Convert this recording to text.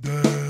Damn.